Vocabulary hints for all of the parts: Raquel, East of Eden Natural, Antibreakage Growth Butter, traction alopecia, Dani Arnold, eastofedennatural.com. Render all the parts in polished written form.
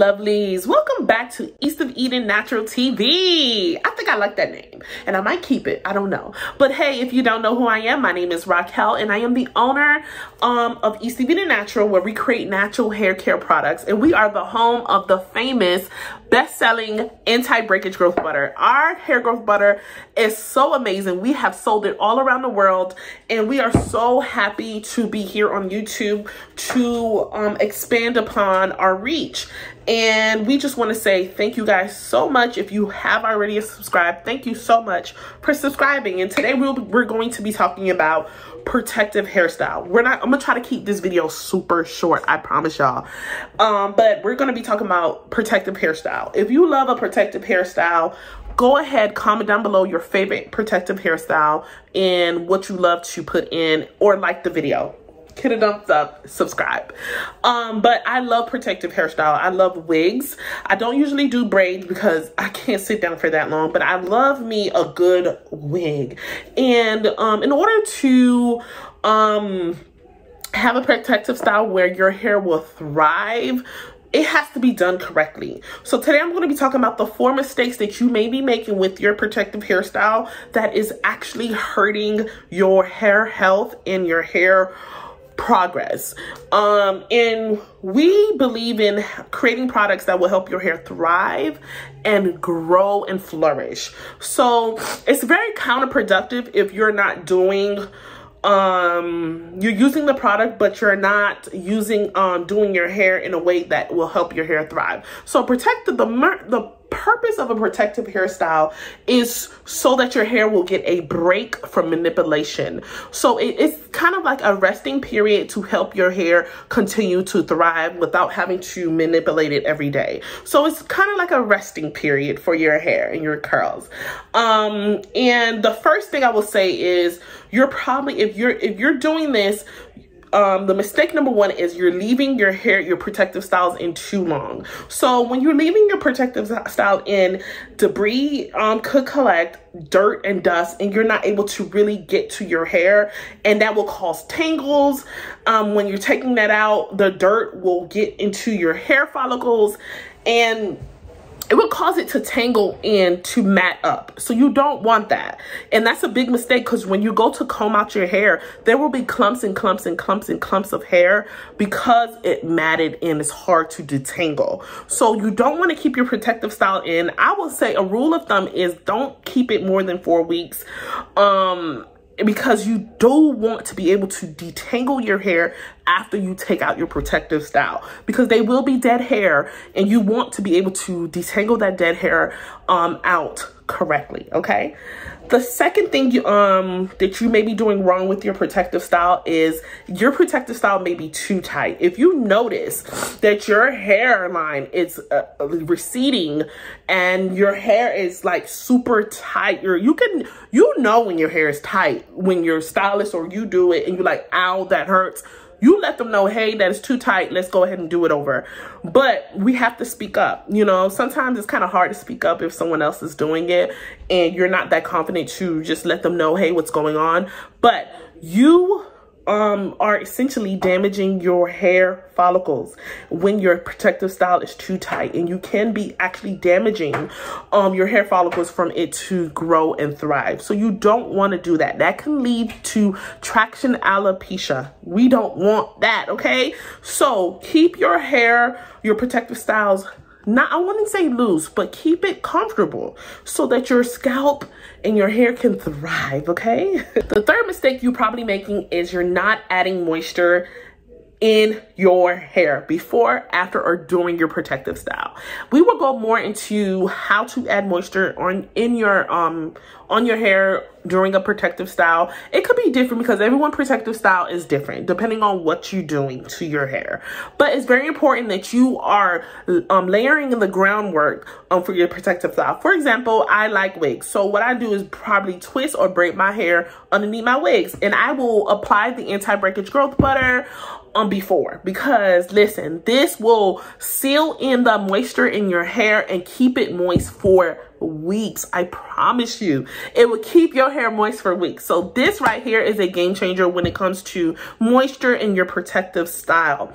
lovelies, welcome back to East of Eden Natural TV. I think I like that name and I might keep it, I don't know. But hey, if you don't know who I am, my name is Raquel and I am the owner of East of Eden Natural, where we create natural hair care products, and we are the home of the famous best-selling Antibreakage Growth Butter. Our hair growth butter is so amazing. We have sold it all around the world and we are so happy to be here on YouTube to expand upon our reach. And we just want to say thank you guys so much. If you have already subscribed, thank you so much for subscribing. And today we're going to be talking about protective hairstyle. I'm gonna try to keep this video super short, I promise y'all. But we're gonna be talking about protective hairstyle. If you love a protective hairstyle, go ahead, comment down below your favorite protective hairstyle and what you love to put in, or like the video. Hit a thumbs up, subscribe. But I love protective hairstyle. I love wigs. I don't usually do braids because I can't sit down for that long, but I love me a good wig. And in order to have a protective style where your hair will thrive, it has to be done correctly. So today I'm going to be talking about the 4 mistakes that you may be making with your protective hairstyle that is actually hurting your hair health and your hair progress. And we believe in creating products that will help your hair thrive and grow and flourish. So it's very counterproductive if you're not doing you're using the product but you're not using doing your hair in a way that will help your hair thrive. So the purpose of a protective hairstyle is so that your hair will get a break from manipulation. So it's kind of like a resting period to help your hair continue to thrive without having to manipulate it every day. So it's kind of like a resting period for your hair and your curls. And the first thing I will say is, you're probably, if you're doing this, the mistake number 1 is you're leaving your hair, your protective styles in too long. So when you're leaving your protective style in, debris could collect, dirt and dust, and you're not able to really get to your hair, and that will cause tangles. When you're taking that out, the dirt will get into your hair follicles and it will cause it to tangle and to mat up. So you don't want that. And that's a big mistake, because when you go to comb out your hair, there will be clumps and clumps and clumps and clumps of hair because it matted and it's hard to detangle. So you don't want to keep your protective style in. I will say a rule of thumb is don't keep it more than 4 weeks. Because you do want to be able to detangle your hair after you take out your protective style, because they will be dead hair and you want to be able to detangle that dead hair out correctly, okay? The second thing that you may be doing wrong with your protective style is your protective style may be too tight. If you notice that your hairline is receding and your hair is like super tight, you know when your hair is tight, when your stylist or you do it and you're like, ow, that hurts. You let them know, hey, that is too tight. Let's go ahead and do it over. But we have to speak up. You know, sometimes it's kind of hard to speak up if someone else is doing it and you're not that confident to just let them know, hey, what's going on. But you are essentially damaging your hair follicles when your protective style is too tight, and you can be actually damaging your hair follicles from it to grow and thrive. So you don't want to do that. That can lead to traction alopecia. We don't want that, okay? So keep your hair, your protective styles, I wouldn't say loose, but keep it comfortable so that your scalp and your hair can thrive, okay? The third mistake you're probably making is you're not adding moisture in your hair before, after, or during your protective style. We will go more into how to add moisture on your hair during a protective style. It could be different because everyone's protective style is different depending on what you're doing to your hair. But it's very important that you are layering the groundwork for your protective style. For example, I like wigs. So what I do is probably twist or braid my hair underneath my wigs. And I will apply the Antibreakage Growth Butter before, because listen, this will seal in the moisture in your hair and keep it moist for weeks. I promise you, it will keep your hair moist for weeks. So this right here is a game changer when it comes to moisture in your protective style.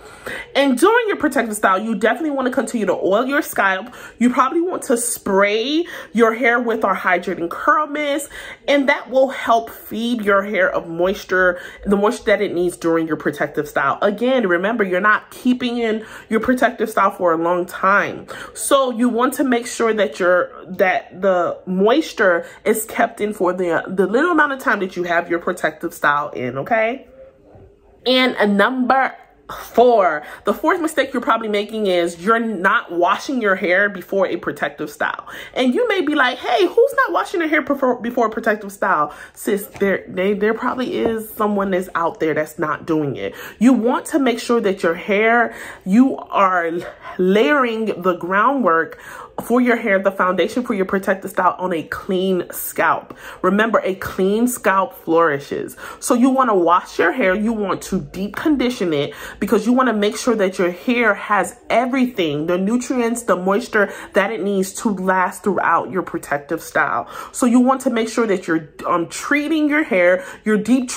And during your protective style, you definitely want to continue to oil your scalp. You probably want to spray your hair with our hydrating curl mist, and that will help feed your hair of moisture, the moisture that it needs during your protective style. Again, remember, you're not keeping in your protective style for a long time. So you want to make sure that the moisture is kept in for the little amount of time that you have your protective style in, okay? And a number 4, the fourth mistake you're probably making is you're not washing your hair before a protective style. And you may be like, hey, who's not washing their hair before a protective style? Sis, there probably is someone that's out there that's not doing it. You want to make sure that your hair, you are layering the groundwork for your hair, the foundation for your protective style on a clean scalp. Remember, a clean scalp flourishes. So you want to wash your hair. You want to deep condition it because you want to make sure that your hair has everything, the nutrients, the moisture that it needs to last throughout your protective style. So you want to make sure that you're treating your hair, your deep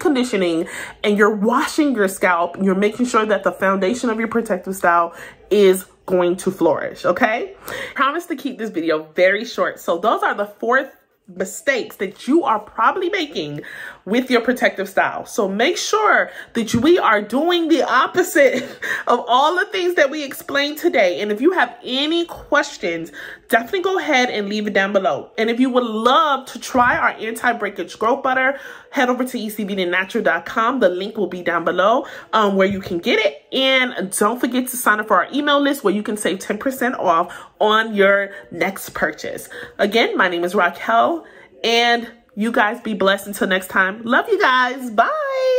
conditioning, and you're washing your scalp. You're making sure that the foundation of your protective style is going to flourish, okay? Promise to keep this video very short. So those are the 4 mistakes that you are probably making with your protective style. So make sure that we are doing the opposite of all the things that we explained today. And if you have any questions, definitely go ahead and leave it down below. And if you would love to try our Anti-Breakage Growth Butter, head over to eastofedennatural.com. The link will be down below where you can get it. And don't forget to sign up for our email list where you can save 10% off on your next purchase. Again, my name is Raquel, and you guys be blessed until next time. Love you guys. Bye.